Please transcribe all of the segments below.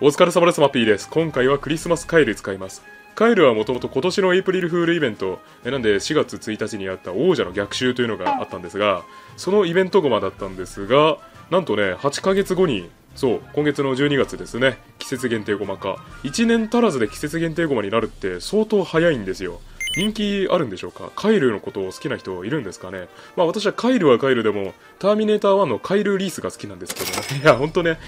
お疲れ様です。マッピーです。今回はクリスマスカイル使います。カイルはもともと今年のエイプリルフールイベントなんで4月1日にあった王者の逆襲というのがあったんですが、そのイベント駒だったんですが、なんとね8ヶ月後に、そう今月の12月ですね、季節限定駒か1年足らずで季節限定駒になるって相当早いんですよ。人気あるんでしょうか。カイルのことを好きな人いるんですかね。まあ私はカイルはカイルでもターミネーター1のカイル・リースが好きなんですけどね。いやほんとね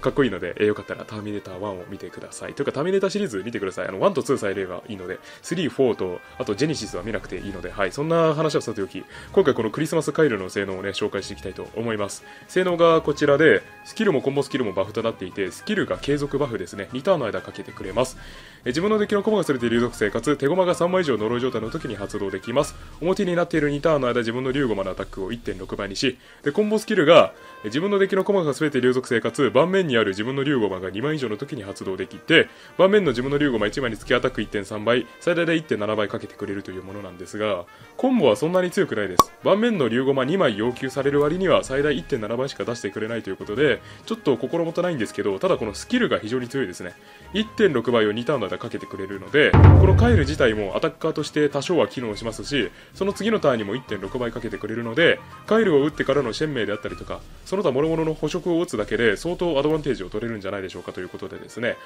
かっこいいので、よかったらターミネーター1を見てください。というかターミネーターシリーズ見てください。1と2再例がいいので、3、4とあとジェネシスは見なくていいので、はい、そんな話はさておき、今回このクリスマスカイルの性能をね紹介していきたいと思います。性能がこちらで、スキルもコンボスキルもバフとなっていて、スキルが継続バフですね、2ターンの間かけてくれます。自分のデッキの駒が全て竜属性かつ手駒が3枚以上呪い状態の時に発動できます。表になっている2ターンの間、自分の竜ゴマのアタックを 1.6 倍にし、でコンボスキルが自分のデッキの駒が全て竜属性かつ盤面にある自分の竜ゴマが2枚以上の時に発動できて、盤面の自分の竜ゴマ1枚につきアタック 1.3 倍、最大で 1.7 倍かけてくれるというものなんですが、コンボはそんなに強くないです。盤面の竜ゴマ2枚要求される割には最大 1.7 倍しか出してくれないということで、ちょっと心もとないんですけど、ただこのスキルが非常に強いですね。 1.6 倍を2ターンの間かけてくれるので、このカイル自体もアタックカーとして多少は機能しますし、その次のターンにも 1.6 倍かけてくれるので、カイルを打ってからのシェンメイであったりとかその他諸々の捕食を打つだけで相当アドバンテージを取れるんじゃないでしょうかということでですね、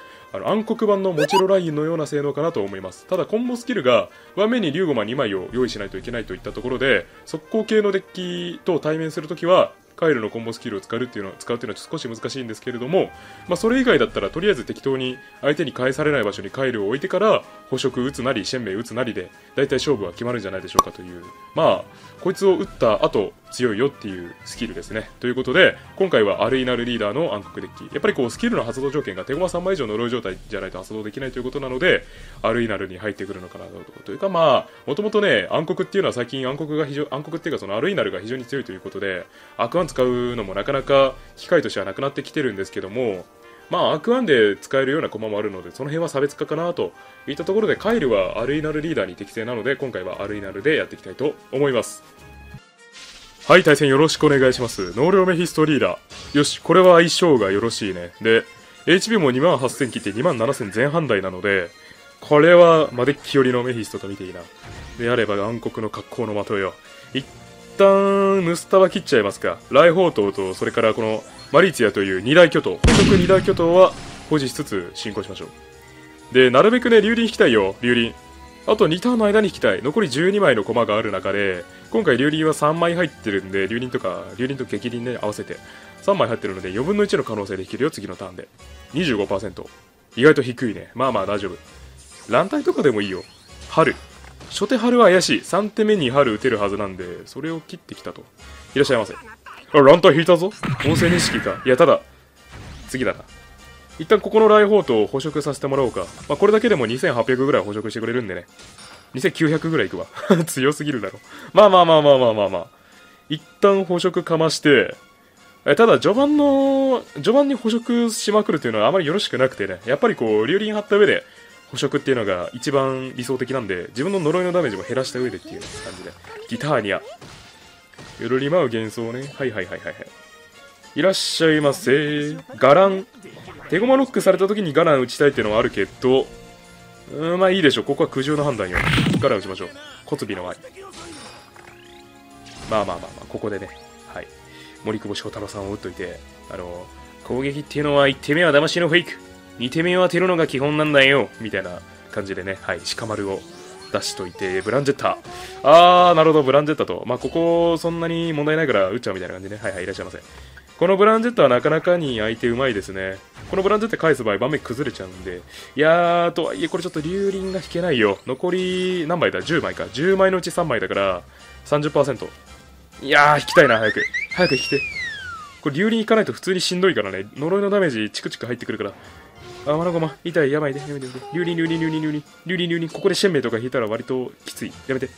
暗黒版のモチロラインのような性能かなと思います。ただコンボスキルが盤面に竜ゴマ2枚を用意しないといけないといったところで、速攻系のデッキと対面するときはカイルのコンボスキルを使うっていうのは少し難しいんですけれども、それ以外だったらとりあえず適当に相手に返されない場所にカイルを置いてから捕食打つなりシェンメイ打つなりで大体勝負は決まるんじゃないでしょうかという、こいつを打った後強いよっていうスキルですね。ということで今回はアルイナルリーダーの暗黒デッキ、やっぱりこうスキルの発動条件が手駒3枚以上呪い状態じゃないと発動できないということなので、アルイナルに入ってくるのかなというか、もともとね暗黒っていうのは最近暗黒っていうかそのアルイナルが非常に強いということで、アクアン使うのもなかなか機会としてはなくなってきてるんですけども、アクアンで使えるような駒もあるので、その辺は差別化かなといったところで、カイルはアルイナルリーダーに適正なので今回はアルイナルでやっていきたいと思います。はい、対戦よろしくお願いします。能量メヒストリーダー、よしこれは相性がよろしいね。で HP も 28,000 切って 27,000 前半台なので、これはデッキ寄りのメヒストと見ていいな。であれば暗黒の格好の的よ。一旦ムスタは切っちゃいますか。雷宝刀とそれからこのマリーツヤという2大巨頭、捕食2大巨頭は保持しつつ進行しましょう。でなるべくね竜輪引きたいよ。竜輪あと2ターンの間に引きたい。残り12枚の駒がある中で、今回竜輪は3枚入ってるんで、竜輪と激輪ね合わせて3枚入ってるので4分の1の可能性で引けるよ。次のターンで 25%、 意外と低いね。大丈夫。乱体とかでもいいよ。春初手春は怪しい。3手目に春打てるはずなんで、それを切ってきたと。いらっしゃいませ。ランタン引いたぞ。音声認識か。いや、ただ、次だな。一旦ここの雷宝刀を捕食させてもらおうか。これだけでも2800ぐらい捕食してくれるんでね。2900ぐらいいくわ。強すぎるだろ。一旦捕食かまして、ただ序盤に捕食しまくるというのはあまりよろしくなくてね。やっぱりこう、竜輪張った上で、捕食っていうのが一番理想的なんで、自分の呪いのダメージも減らした上でっていう感じで。ギターニアよろりまう幻想ね。いらっしゃいませ。ガラン手駒ロックされた時にガラン打ちたいっていうのはあるけど、いいでしょう。ここは苦渋の判断よ。ガラン打ちましょう。小粒の愛。ここでね、はい、森久保祥太郎さんを打っといて、攻撃っていうのは1手目は騙しのフェイク、2手目を当てるのが基本なんだよみたいな感じでね、はい、鹿丸を出しといて、ブランジェッター、なるほど、ブランジェッタと、ここそんなに問題ないから打っちゃうみたいな感じでね、いらっしゃいませ。このブランジェッタはなかなかに相手うまいですね。このブランジェッタ返す場合、盤面崩れちゃうんで、とはいえ、これちょっと竜輪が引けないよ。残り何枚だ、10枚か、10枚のうち3枚だから、30%。引きたいな、早く引きて。これ竜輪引かないと普通にしんどいからね、呪いのダメージ、チクチク入ってくるから。マナゴマ、痛い、やばいね、やめて、竜輪、ここでシェンメイとか引いたら割ときつい、やめて、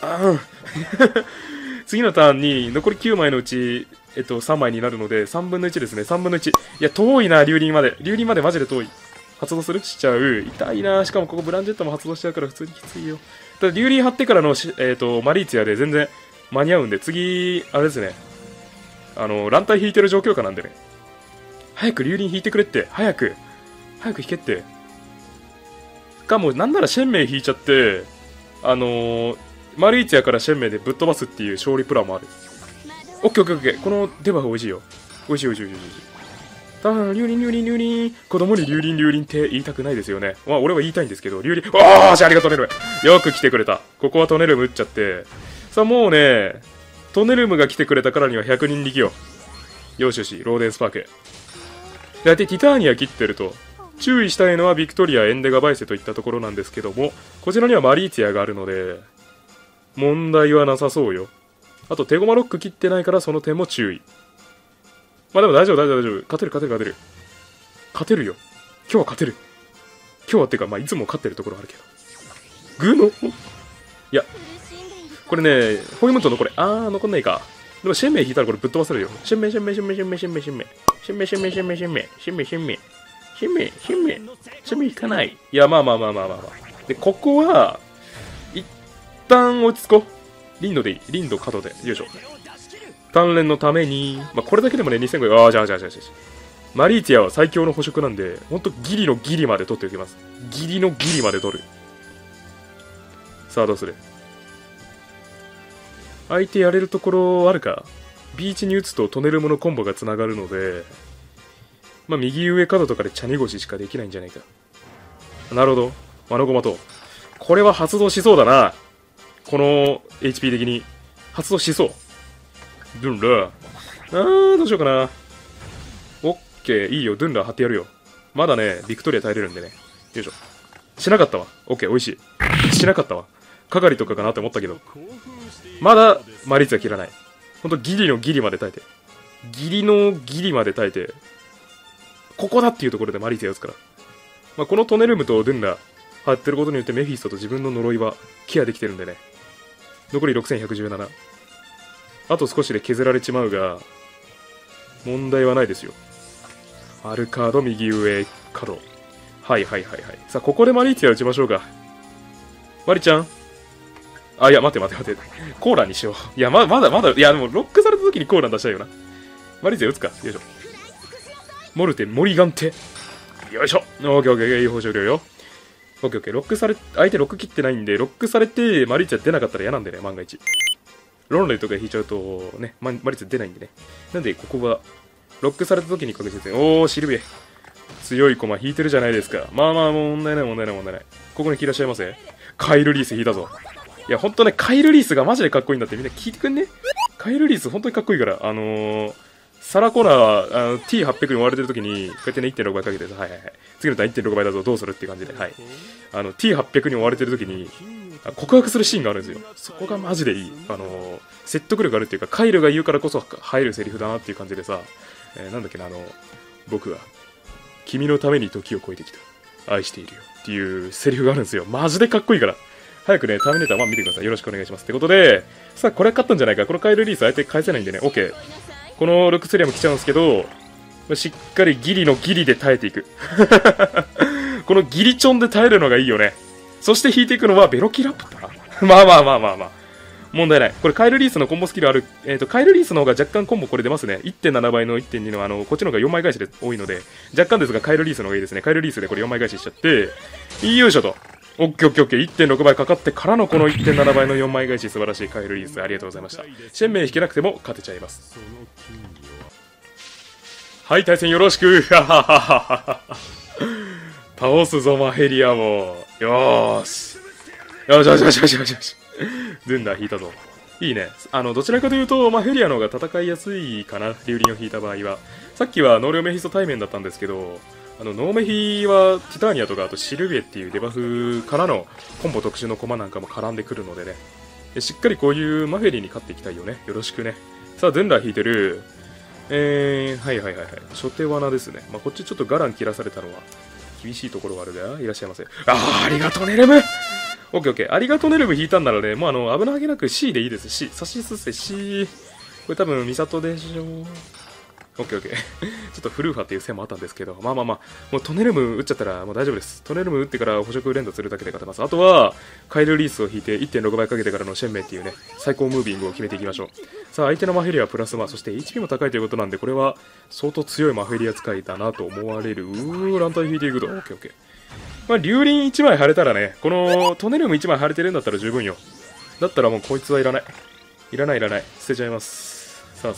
はい、次のターンに残り9枚のうち、3枚になるので、3分の1ですね、3分の1、いや、遠いな、竜輪までマジで遠い、発動するしちゃう、痛いな、しかもここ、ブランジェットも発動しちゃうから、普通にきついよ、ただ、竜輪張ってからの、マリーツヤで全然間に合うんで、次、ランタン引いてる状況下なんでね。早く竜輪引いてくれって、早く引けって。かもなんならシェンメイ引いちゃって、丸一やからシェンメイでぶっ飛ばすっていう勝利プランもある。オッケーオッケーオッケー。このデバフ美味しいよ。美味しい。竜輪。子供に竜輪って言いたくないですよね。まあ俺は言いたいんですけど、竜輪。おーし、ありがとうトネルム。よく来てくれた。ここはトネルム打っちゃって。さあもうね、トネルムが来てくれたからには100人力よ。よしよし、ローデンスパーク。だってティターニア切ってると。注意したいのはビクトリア、エンデガ、バイセといったところなんですけども、こちらにはマリーツィアがあるので、問題はなさそうよ。あと手駒ロック切ってないからその点も注意。まあでも大丈夫。勝てるよ。今日は勝てる。今日はっていうか、まあいつも勝ってるところあるけど。グーのいや、これね、ホイムントのこれ、残んないか。でもシェンメイ引いたらこれぶっ飛ばせるよ。シェンメイ引かない。いや、まあ。で、ここは、一旦落ち着こう。リンドでいい。リンド角で。よいしょ。鍛錬のために、まあこれだけでもね、2500。じゃあ。マリーティアは最強の捕食なんで、ほんとギリのギリまで取っておきます。さあ、どうする？相手やれるところあるか。ビーチに打つとトネルモのコンボがつながるので、まあ右上角とかでチャネゴシしかできないんじゃないか。なるほど。マノゴマと。これは発動しそうだな。この HP 的に。発動しそう。ドゥンラー。どうしようかな。オッケー、いいよ。ドゥンラー貼ってやるよ。まだね、ビクトリア耐えれるんでね。よいしょ。しなかったわ。オッケー、美味しい。係とかかなって思ったけど。まだ、マリーツは切らない。ほんと、ギリのギリまで耐えて。ここだっていうところでマリーツや打つから。まあ、このトネルムとドゥンラー貼ってることによってメフィストと自分の呪いはケアできてるんでね。残り6117。あと少しで削られちまうが、問題はないですよ。アルカード、右上、角。さあ、ここでマリーツィア打ちましょうか。マリちゃん。あ、いや、待て。コーランにしよう。いや、まだ、いや、でも、ロックされた時にコーラン出したいよな。マリーツィア打つか。よいしょ。モルテ、モリガンテ。よいしょ。オッケーオッケー、いい報酬量よ。オッケーオッケー、ロックされ、相手ロック切ってないんで、ロックされて、マリーツィア出なかったら嫌なんでね、万が一。ロンレイとか引いちゃうと、ね、マリツ出ないんでね。なんで、ここは、ロックされた時に確実に、おー、シルビエ。強い駒引いてるじゃないですか。まあ、問題ない。ここに引き出しちゃいますね。カイルリース引いたぞ。いや、ほんとね、カイルリースがマジでかっこいいんだってみんな聞いてくんね。カイルリースほんとにかっこいいから、サラコーナー、T800 に追われてる時に、こうやってね、1.6 倍かけて、次の段 1.6 倍だぞ、どうするって感じで、T800 に追われてる時に、告白するシーンがあるんですよ。そこがマジでいい。説得力あるっていうか、カイルが言うからこそ入るセリフだなっていう感じでさ、なんだっけな、僕は、君のために時を超えてきた。愛しているよ。っていうセリフがあるんですよ。マジでかっこいいから。早くね、ターミネーター1見てください。よろしくお願いします。ってことで、さあ、これ勝ったんじゃないか。このカイルリース相手返せないんでね、OK。このルクスリアも来ちゃうんですけど、しっかりギリのギリで耐えていく。このギリチョンで耐えるのがいいよね。そして引いていくのはベロキラップだな。まあ。問題ない。これカイルリースのコンボスキルある。カイルリースの方が若干コンボこれ出ますね。1.7 倍の 1.2 の、こっちの方が4枚返しで多いので、若干ですがカイルリースの方がいいですね。カイルリースでこれ4枚返ししちゃって、よいしょと。オッケーオッケーオッケー。1.6 倍かかってからのこの 1.7 倍の4枚返し、素晴らしいカイルリース。ありがとうございました。シェンメイ引けなくても勝てちゃいます。はい、対戦よろしく。倒すぞ、マヘリアも。よーし。ドゥンダー引いたぞ。いいね。どちらかというと、マヘリアの方が戦いやすいかな。竜輪を引いた場合は。さっきは、ノーレオメヒスト対面だったんですけど、ノーメヒは、ティターニアとか、あとシルビエっていうデバフからの、コンボ特殊の駒なんかも絡んでくるのでね。しっかりこういうマヘリに勝っていきたいよね。よろしくね。さあ、ドゥンダー引いてる。初手罠ですね。まあ、こっちちょっとガラン切らされたのは、厳しいところがあるが、いらっしゃいませ。ありがとうね、レム。オッケーオッケー。ありがとうね、レム引いたんならね、もう危なげなく C でいいです。C。差し進せ C。これ多分、ミサトでしょ。OKOK ちょっとフルーファっていう線もあったんですけど、まあまあまあ、もうトネルム打っちゃったらもう大丈夫です。トネルム打ってから捕食連打するだけで勝てます。あとはカイルリースを引いて 1.6 倍かけてからのシェンメイっていうね、最高ムービングを決めていきましょう。さあ相手のマフェリアはプラス1、そして HP も高いということなんで、これは相当強いマフェリア使いだなと思われる。乱体引いていくと OKOK、まあ、竜輪1枚貼れたらね、このトネルム1枚貼れてるんだったら十分よ。だったらもうこいつはいらない。いらない。捨てちゃいます。さあ。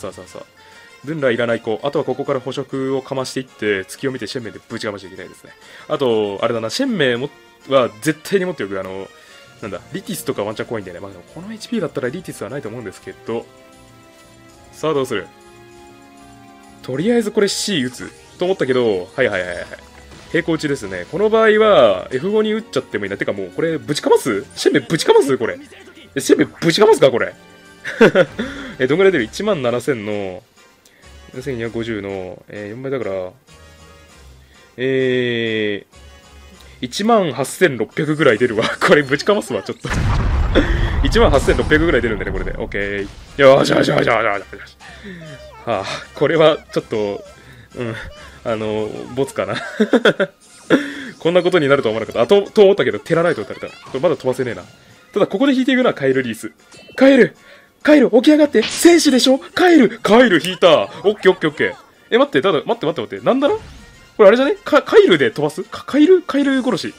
ルンラいらない子。あとはここから捕食をかましていって、月を見てシェンメイでぶちかましていきたいですね。あと、あれだな、シェンメイは絶対に持っておく。なんだ、リティスとかワンチャン怖いんだよね。まあでもこの HP だったらリティスはないと思うんですけど。さあどうする？とりあえずこれ C 打つと思ったけど、はい。平行打ちですね。この場合は F5 に打っちゃってもいいな。てかもうこれぶちかますシェンメイぶちかますこれ。シェンメイぶちかますかこれ。どんぐらい出る ?1 万7000の7250の、4倍だから、1万8600ぐらい出るわ。これぶちかますわ、ちょっと。1万8600ぐらい出るんだね、これで。OK。よし。はあ、これはちょっと、ボツかな。こんなことになるとは思わなかった。と思ったけど、テラライト打たれた。これまだ飛ばせねえな。ただ、ここで引いていくのはカエルリース。カエル起き上がって戦士でしょ。カエル引いた。オッケー。待って。なんだろこれあれじゃね、カエルで飛ばすカエル殺し。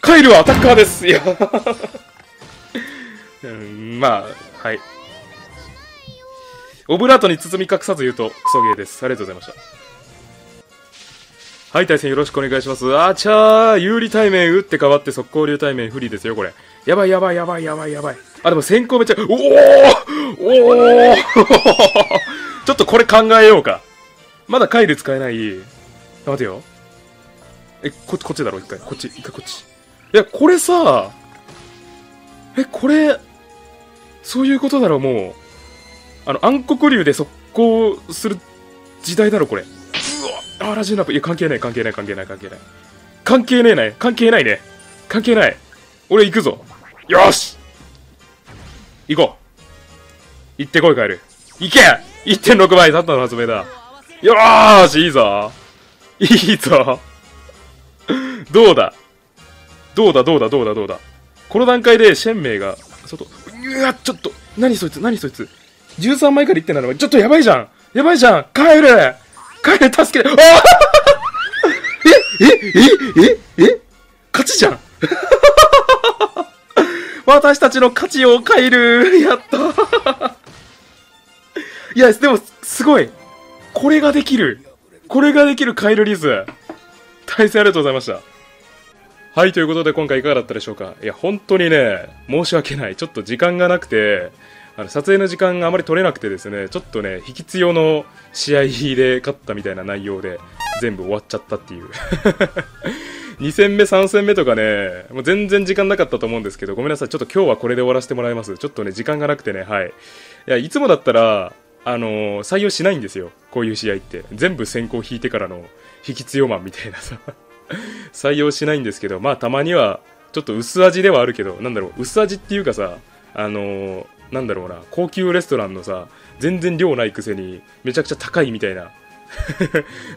カエルはアタッカーです。いや、まあ、はい。オブラートに包み隠さず言うと、クソゲーです。ありがとうございました。はい、対戦よろしくお願いします。あちゃー、有利対面打って変わって速攻流対面不利ですよ、これ。やばい。あ、でも先行めっちゃ、おーちょっとこれ考えようか。まだカイル使えない。待てよ。こっちだろ、1回。こっち。いや、これさ、そういうことだろ、もう。暗黒竜で速攻する時代だろ、これ。あ、ラジーナップ。いや、関係ない。俺、行くぞ。よし行こう。行ってこい、カエル。行け !1.6 倍、たったの発明だ。よーし、いいぞ。どうだ。この段階で、シェンメイが、外、うわ、ちょっと、何そいつ。13枚から 1.7 倍。ちょっとやばいじゃんカエルカエル助けて、あえ勝ちじゃん私たちの勝ちをカエルやったいや、でも、すごいこれができるカエルリース対戦ありがとうございました。はい、ということで今回いかがだったでしょうか。いや、本当にね、申し訳ない。ちょっと時間がなくて、撮影の時間があまり取れなくてですね、ちょっとね、引き強の試合で勝ったみたいな内容で全部終わっちゃったっていう2戦目3戦目とかね、もう全然時間なかったと思うんですけど、ごめんなさい、ちょっと今日はこれで終わらせてもらいます。ちょっとね、時間がなくてね、はい。いや、いつもだったら採用しないんですよ、こういう試合って。全部先行引いてからの引き強マンみたいなさ採用しないんですけど、まあたまにはちょっと薄味ではあるけど、なんだろう、薄味っていうかさ、なんだろうな、高級レストランのさ、全然量ないくせにめちゃくちゃ高いみたいな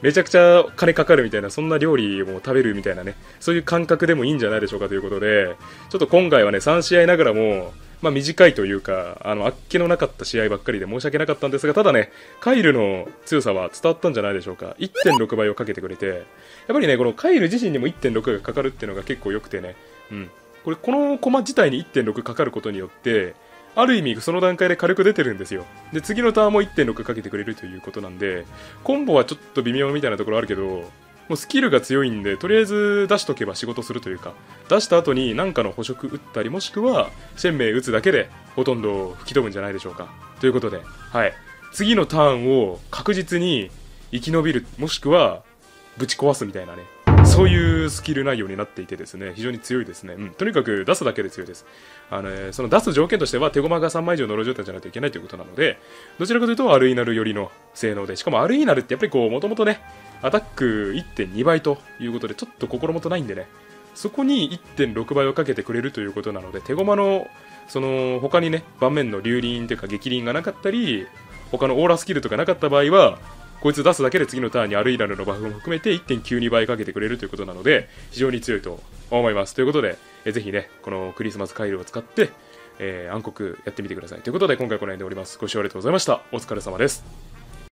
めちゃくちゃ金かかるみたいな、そんな料理も食べるみたいなね、そういう感覚でもいいんじゃないでしょうかということで、ちょっと今回はね、3試合ながらもまあ短いというか、あっけのなかった試合ばっかりで申し訳なかったんですが、ただね、カイルの強さは伝わったんじゃないでしょうか。1.6 倍をかけてくれて、やっぱりね、このカイル自身にも 1.6 がかかるっていうのが結構良くてね、うん、この駒自体に 1.6 かかることによって、ある意味その段階で火力出てるんですよ。で、次のターンも 1.6 かけてくれるということなんで、コンボはちょっと微妙みたいなところあるけど、もうスキルが強いんで、とりあえず出しとけば仕事するというか、出した後に何かの捕食打ったり、もしくはシェンメイ打つだけでほとんど吹き飛ぶんじゃないでしょうか。ということで、はい。次のターンを確実に生き延びる、もしくはぶち壊すみたいなね。そういうスキル内容になっていてですね、非常に強いですね。うん、とにかく出すだけで強いです。その出す条件としては手駒が3枚以上のロ状態じゃないといけないということなので、どちらかというとアルイナル寄りの性能で、しかもアルイナルってやっぱりこう、もともとね、アタック 1.2 倍ということで、ちょっと心もとないんでね、そこに 1.6 倍をかけてくれるということなので、手駒の、その、他にね、盤面の竜輪というか激輪がなかったり、他のオーラスキルとかなかった場合は、こいつ出すだけで次のターンにアルイラルのバフも含めて 1.92 倍かけてくれるということなので、非常に強いと思います。ということで、ぜひね、このクリスマス回路を使って、暗黒やってみてください。ということで、今回この辺で終わります。ご視聴ありがとうございました。お疲れ様です。